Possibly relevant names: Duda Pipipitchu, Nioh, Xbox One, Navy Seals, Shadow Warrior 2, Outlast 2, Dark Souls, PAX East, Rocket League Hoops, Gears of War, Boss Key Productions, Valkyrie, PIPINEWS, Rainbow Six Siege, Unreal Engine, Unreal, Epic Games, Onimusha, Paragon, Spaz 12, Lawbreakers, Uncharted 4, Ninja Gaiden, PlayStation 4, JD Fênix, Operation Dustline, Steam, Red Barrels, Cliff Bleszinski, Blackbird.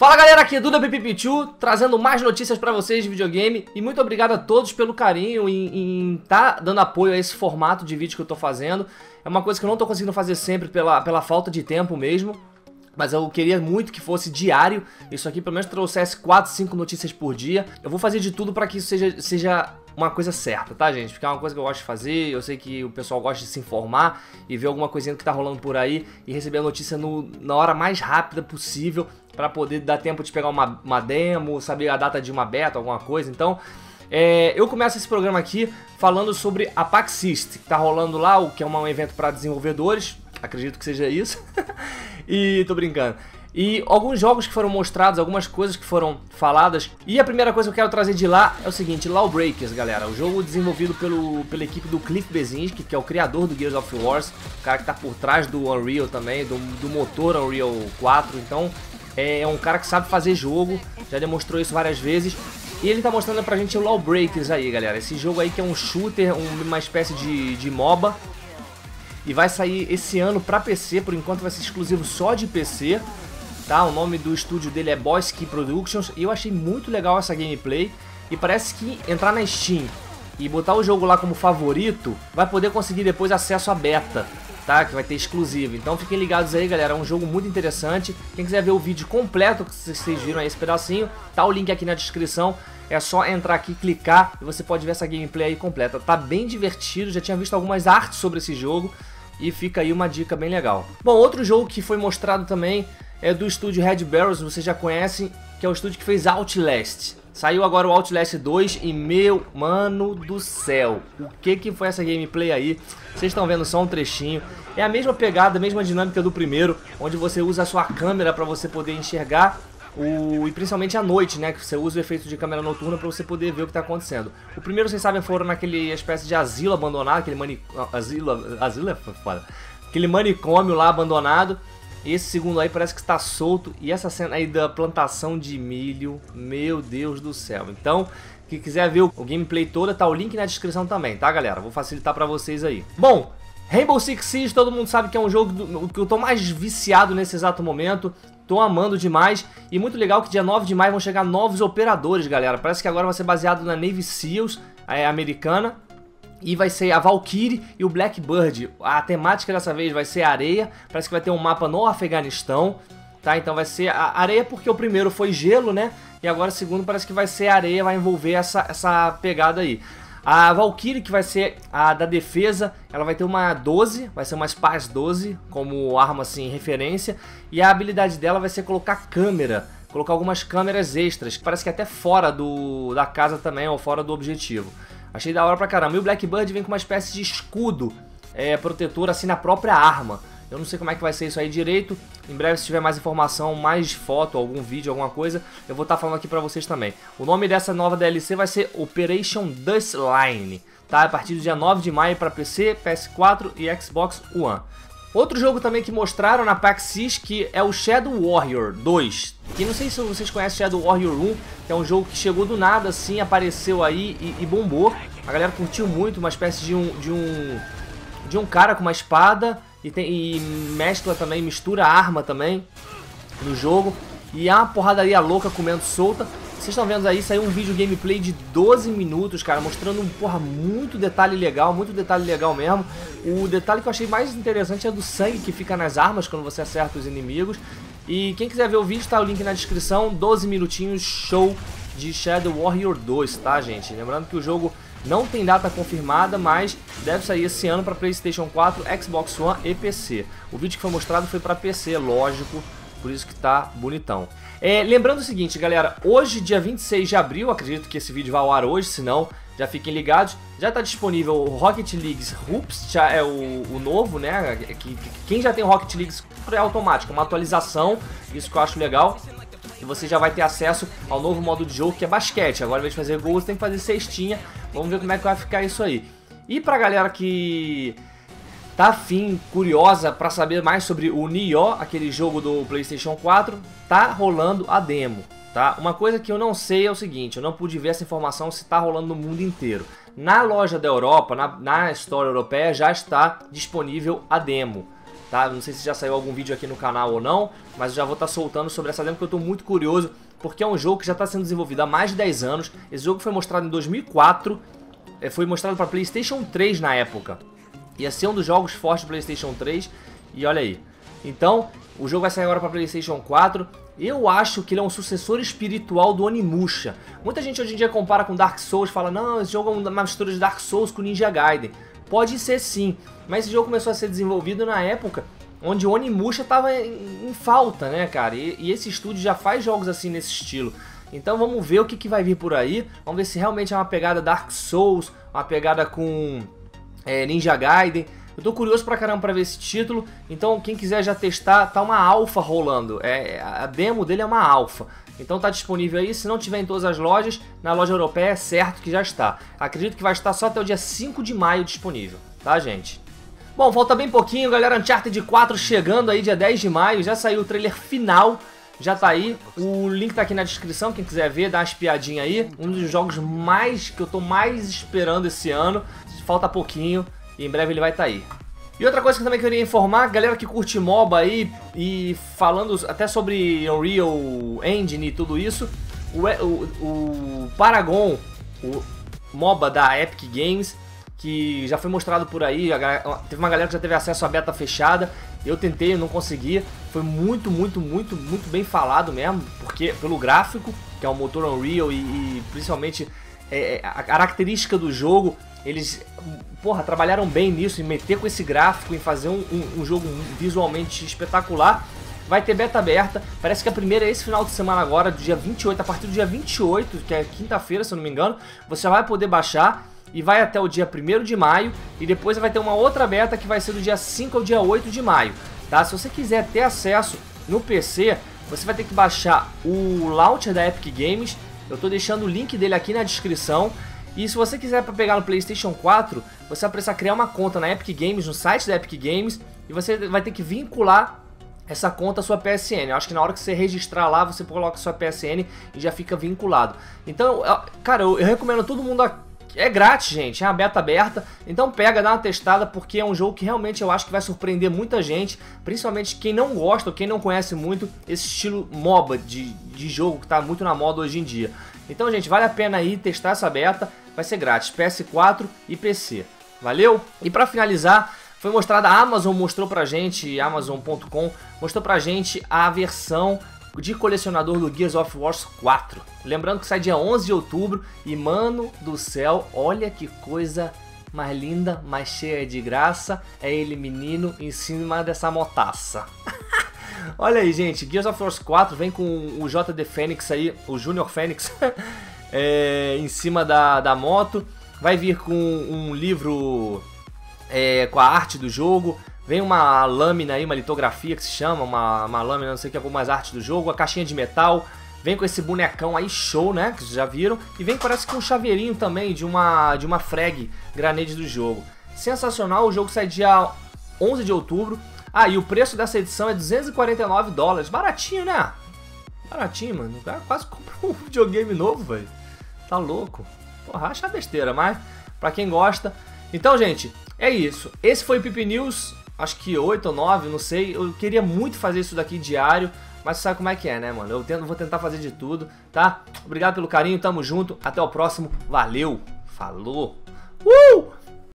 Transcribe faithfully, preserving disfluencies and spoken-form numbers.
Fala galera, aqui é Duda Pipipitchu, trazendo mais notícias pra vocês de videogame. E muito obrigado a todos pelo carinho em estar tá dando apoio a esse formato de vídeo que eu tô fazendo. É uma coisa que eu não tô conseguindo fazer sempre pela, pela falta de tempo mesmo. Mas eu queria muito que fosse diário, isso aqui pelo menos trouxesse quatro, cinco notícias por dia. Eu vou fazer de tudo pra que isso seja... seja... uma coisa certa, tá gente? Porque é uma coisa que eu gosto de fazer, eu sei que o pessoal gosta de se informar e ver alguma coisinha que tá rolando por aí e receber a notícia no, na hora mais rápida possível pra poder dar tempo de pegar uma, uma demo, saber a data de uma beta, alguma coisa. Então, é, eu começo esse programa aqui falando sobre a PAX East, que tá rolando lá, o que é um evento pra desenvolvedores, acredito que seja isso, e tô brincando. E alguns jogos que foram mostrados, algumas coisas que foram faladas. E a primeira coisa que eu quero trazer de lá é o seguinte, Lawbreakers, galera. O jogo desenvolvido pelo, pela equipe do Cliff Bleszinski, que é o criador do Gears of War, o cara que tá por trás do Unreal também, do, do motor Unreal quatro. Então é, é um cara que sabe fazer jogo, já demonstrou isso várias vezes. E ele tá mostrando pra gente o Lawbreakers aí, galera. Esse jogo aí que é um shooter, um, uma espécie de, de MOBA. E vai sair esse ano pra P C, por enquanto vai ser exclusivo só de P C. Tá, o nome do estúdio dele é Boss Key Productions e eu achei muito legal essa gameplay. E parece que entrar na Steam e botar o jogo lá como favorito vai poder conseguir depois acesso à beta, tá? Que vai ter exclusivo. Então fiquem ligados aí, galera. É um jogo muito interessante. Quem quiser ver o vídeo completo que vocês viram aí, esse pedacinho, tá o link aqui na descrição. É só entrar aqui, clicar e você pode ver essa gameplay aí completa. Tá bem divertido, já tinha visto algumas artes sobre esse jogo e fica aí uma dica bem legal. Bom, outro jogo que foi mostrado também é do estúdio Red Barrels, vocês já conhecem, que é o estúdio que fez Outlast. Saiu agora o Outlast dois e meu mano do céu, o que que foi essa gameplay aí? Vocês estão vendo só um trechinho, é a mesma pegada, a mesma dinâmica do primeiro, onde você usa a sua câmera para você poder enxergar, o... e principalmente à noite, né, que você usa o efeito de câmera noturna para você poder ver o que está acontecendo. O primeiro, vocês sabem, foram naquele espécie de asilo abandonado, aquele manic... asilo... asilo é foda. Aquele manicômio lá abandonado. Esse segundo aí parece que está solto. E essa cena aí da plantação de milho, meu Deus do céu. Então, quem quiser ver o gameplay toda, tá o link na descrição também, tá galera? Vou facilitar pra vocês aí. Bom, Rainbow Six Siege, todo mundo sabe que é um jogo do, que eu tô mais viciado nesse exato momento. Tô amando demais. E muito legal que dia nove de maio vão chegar novos operadores, galera. Parece que agora vai ser baseado na Navy Seals, é, americana. E vai ser a Valkyrie e o Blackbird. A temática dessa vez vai ser areia. Parece que vai ter um mapa no Afeganistão, tá? Então vai ser a areia porque o primeiro foi gelo, né? E agora o segundo parece que vai ser areia, vai envolver essa, essa pegada aí. A Valkyrie, que vai ser a da defesa, ela vai ter uma doze, vai ser uma Spaz doze como arma assim, referência. E a habilidade dela vai ser colocar câmera, colocar algumas câmeras extras, que parece que até fora do, da casa também, ou fora do objetivo. Achei da hora pra caramba. E o Blackbird vem com uma espécie de escudo é, protetor assim na própria arma. Eu não sei como é que vai ser isso aí direito. Em breve, se tiver mais informação, mais foto, algum vídeo, alguma coisa, eu vou estar tá falando aqui pra vocês também. O nome dessa nova D L C vai ser Operation Dustline, tá? A partir do dia nove de maio pra P C, P S quatro e Xbox One. Outro jogo também que mostraram na PAX East, que é o Shadow Warrior dois. E não sei se vocês conhecem Shadow Warrior um, que é um jogo que chegou do nada assim, apareceu aí e, e bombou. A galera curtiu muito, uma espécie de um, de um, de um cara com uma espada e, tem, e mescla também, mistura arma também no jogo. E é uma porradaria louca comendo solta. Vocês estão vendo aí, saiu um vídeo gameplay de doze minutos, cara, mostrando, porra, muito detalhe legal, muito detalhe legal mesmo. O detalhe que eu achei mais interessante é do sangue que fica nas armas quando você acerta os inimigos. E quem quiser ver o vídeo, tá o link na descrição, doze minutinhos, show de Shadow Warrior dois, tá, gente? Lembrando que o jogo não tem data confirmada, mas deve sair esse ano pra PlayStation quatro, Xbox One e P C. O vídeo que foi mostrado foi pra P C, lógico. Por isso que tá bonitão. É, lembrando o seguinte, galera. Hoje, dia vinte e seis de abril, acredito que esse vídeo vai ao ar hoje. Se não, já fiquem ligados. Já tá disponível o Rocket League Hoops. Já é o, o novo, né? Quem já tem o Rocket League é automático. É uma atualização. Isso que eu acho legal. E você já vai ter acesso ao novo modo de jogo, que é basquete. Agora, ao invés de fazer gols, tem que fazer cestinha. Vamos ver como é que vai ficar isso aí. E pra galera que... tá afim, curiosa pra saber mais sobre o Nioh, aquele jogo do PlayStation quatro, tá rolando a demo, tá? Uma coisa que eu não sei é o seguinte, eu não pude ver essa informação se tá rolando no mundo inteiro. Na loja da Europa, na, na Store Europeia, já está disponível a demo, tá? Não sei se já saiu algum vídeo aqui no canal ou não, mas eu já vou estar soltando sobre essa demo porque eu estou muito curioso, porque é um jogo que já está sendo desenvolvido há mais de dez anos. Esse jogo foi mostrado em dois mil e quatro, foi mostrado para PlayStation três na época. Ia ser um dos jogos fortes do PlayStation três e olha aí. Então, o jogo vai sair agora para PlayStation quatro. Eu acho que ele é um sucessor espiritual do Onimusha. Muita gente hoje em dia compara com Dark Souls, fala, não, esse jogo é uma mistura de Dark Souls com Ninja Gaiden. Pode ser sim, mas esse jogo começou a ser desenvolvido na época onde o Onimusha estava em, em falta, né, cara? E, e esse estúdio já faz jogos assim nesse estilo. Então vamos ver o que, que vai vir por aí. Vamos ver se realmente é uma pegada Dark Souls, uma pegada com é, Ninja Gaiden. Eu tô curioso pra caramba pra ver esse título, então quem quiser já testar, tá uma alfa rolando, é, a demo dele é uma alfa. Então tá disponível aí, se não tiver em todas as lojas, na loja europeia é certo que já está. Acredito que vai estar só até o dia cinco de maio disponível, tá, gente? Bom, falta bem pouquinho, galera, Uncharted quatro chegando aí dia dez de maio, já saiu o trailer final. Já tá aí, o link tá aqui na descrição, quem quiser ver, dá umas piadinhas aí. Um dos jogos mais que eu tô mais esperando esse ano, falta pouquinho e em breve ele vai estar aí. E outra coisa que eu também queria informar, galera que curte MOBA aí e falando até sobre Unreal Engine e tudo isso, o, o, o Paragon, o MOBA da Epic Games, que já foi mostrado por aí, teve uma galera que já teve acesso à beta fechada, eu tentei, não consegui, foi muito, muito, muito, muito bem falado mesmo, porque pelo gráfico, que é o motor Unreal e, e principalmente é, a característica do jogo, eles, porra, trabalharam bem nisso, em meter com esse gráfico, em fazer um, um, um jogo visualmente espetacular. Vai ter beta aberta, parece que a primeira é esse final de semana agora, do dia vinte e oito, a partir do dia vinte e oito, que é quinta-feira, se eu não me engano, você vai poder baixar. E vai até o dia primeiro de maio. E depois vai ter uma outra beta que vai ser do dia cinco ao dia oito de maio, tá? Se você quiser ter acesso no P C, você vai ter que baixar o launcher da Epic Games. Eu tô deixando o link dele aqui na descrição. E se você quiser para pegar no PlayStation quatro, você vai precisar criar uma conta na Epic Games, no site da Epic Games. E você vai ter que vincular essa conta à sua P S N. Eu acho que na hora que você registrar lá, você coloca a sua P S N e já fica vinculado. Então, cara, eu, eu recomendo a todo mundo aqui. É grátis, gente, é uma beta aberta, então pega, dá uma testada, porque é um jogo que realmente eu acho que vai surpreender muita gente, principalmente quem não gosta ou quem não conhece muito esse estilo MOBA de, de jogo que tá muito na moda hoje em dia. Então, gente, vale a pena aí testar essa beta, vai ser grátis, P S quatro e P C, valeu? E pra finalizar, foi mostrada, a Amazon mostrou pra gente, Amazon ponto com, mostrou pra gente a versão de colecionador do Gears of War quatro. Lembrando que sai dia onze de outubro e, mano do céu, olha que coisa mais linda, mais cheia de graça. É ele menino em cima dessa motaça. Olha aí, gente, Gears of War quatro vem com o J D Fênix aí, o Junior Fênix, é, em cima da, da moto. Vai vir com um livro é, com a arte do jogo. Vem uma lâmina aí, uma litografia que se chama, uma, uma lâmina, não sei o que, algumas artes do jogo, a caixinha de metal, vem com esse bonecão aí, show, né, que vocês já viram, e vem parece com um chaveirinho também de uma, de uma frag granade do jogo. Sensacional, o jogo sai dia onze de outubro, ah, e o preço dessa edição é duzentos e quarenta e nove dólares, baratinho, né? Baratinho, mano, o cara quase comprou um videogame novo, velho, tá louco, porra, acha besteira, mas pra quem gosta. Então, gente, é isso, esse foi o Pipi News. Acho que oito ou nove, não sei. Eu queria muito fazer isso daqui diário, mas sabe como é que é, né, mano? Eu tento, vou tentar fazer de tudo, tá? Obrigado pelo carinho, tamo junto. Até o próximo. Valeu. Falou. Uh!